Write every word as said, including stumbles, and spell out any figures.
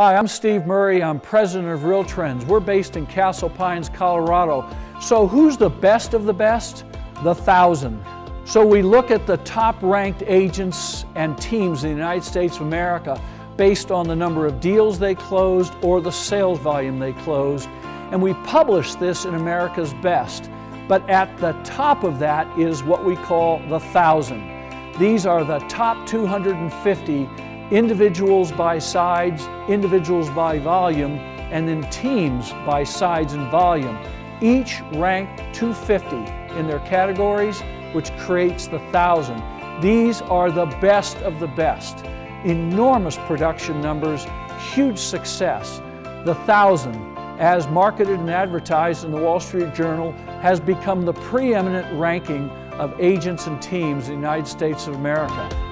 Hi, I'm Steve Murray. I'm president of Real Trends. We're based in Castle Pines, Colorado. So who's the best of the best? The thousand. So we look at the top-ranked agents and teams in the United States of America based on the number of deals they closed or the sales volume they closed. And we publish this in America's Best. But at the top of that is what we call the thousand. These are the top two hundred fifty individuals by sides, individuals by volume, and then teams by sides and volume. Each ranked two hundred fifty in their categories, which creates the thousand. These are the best of the best. Enormous production numbers, huge success. The thousand, as marketed and advertised in the Wall Street Journal, has become the preeminent ranking of agents and teams in the United States of America.